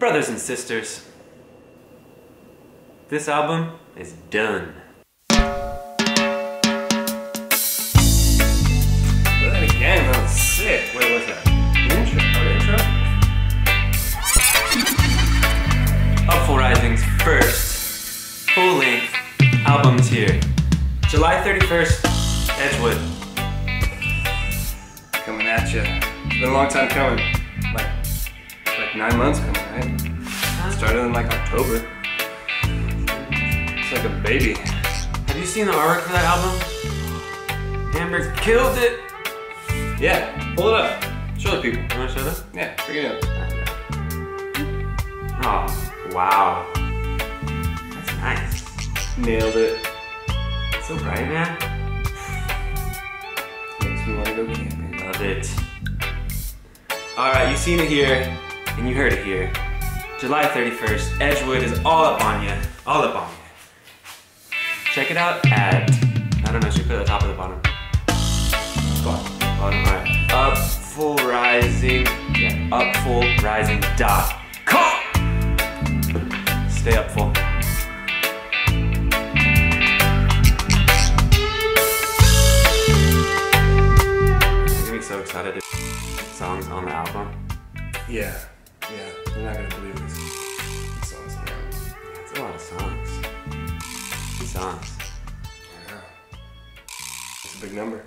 Brothers and sisters, this album is done. But then again, that was sick. Wait, what's that? The intro? Upfull Rising's first full-length album's here. July 31st, Edgewood. Coming at you. It's been a long time coming. Like 9 months coming, right? Started in like October. It's like a baby. Have you seen the artwork for that album? Amber killed it! Yeah, pull it up. Show the people. You wanna show them? Yeah, bring it up. Oh, wow. That's nice. Nailed it. It's so bright, man. Makes me wanna go camping. Love it. Alright, you've seen it here, and you heard it here. July 31st, Edgewood is all up on you. All up on you. Check it out at, I don't know, should we put it at the top or the bottom? Bottom. Bottom, alright. Upfull Rising. Yeah, upfullrising.com. Stay upfull. Excited to songs on the album. Yeah. You're not gonna believe these songs on the album. Yeah, it's a lot of songs. 2 songs. Yeah. It's a big number.